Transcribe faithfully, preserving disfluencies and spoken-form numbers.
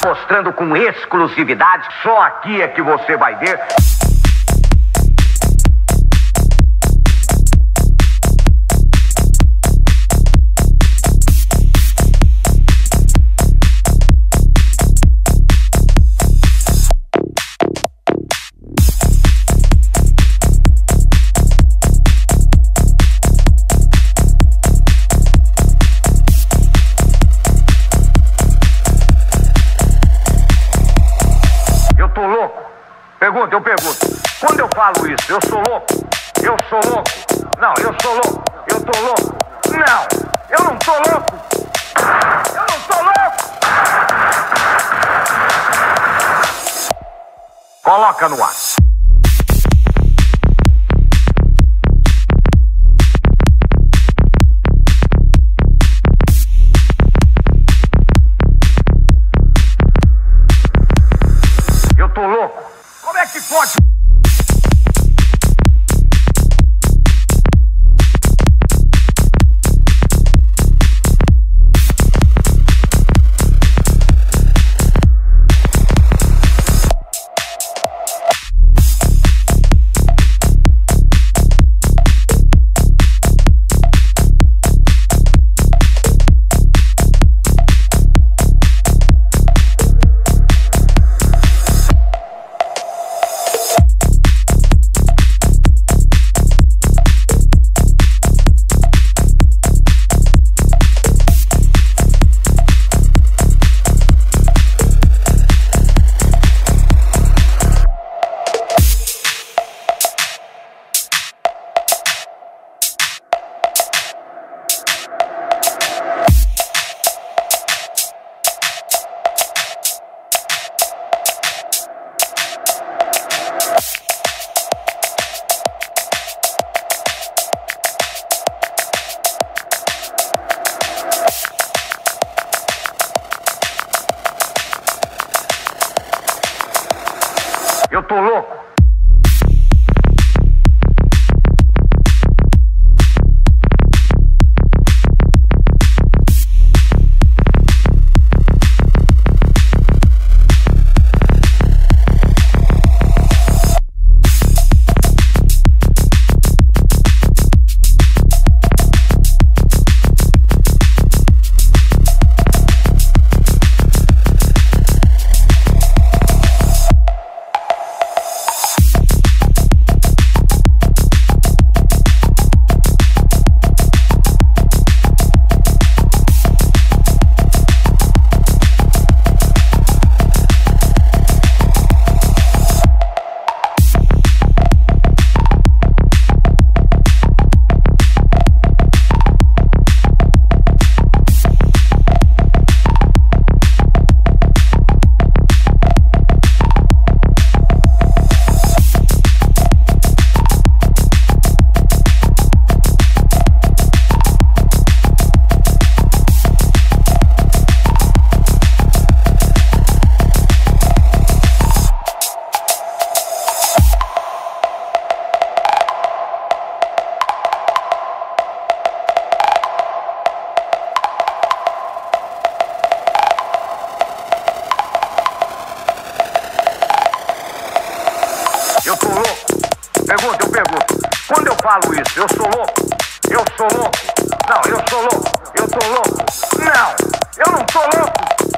Deus. Mostrando com exclusividade, só aqui é que você vai ver. Pergunta, eu pergunto. Quando eu falo isso, eu sou louco? Eu sou louco? Não, eu sou louco. Eu tô louco? Não, eu não tô louco. Eu não tô louco. Coloca no ar. Eu tô louco. Como é que pode? Eu tô louco. Eu tô louco. Pergunta, eu pergunto. Quando eu falo isso, eu sou louco? Eu sou louco? Não, eu sou louco. Eu tô louco? Não, eu não tô louco.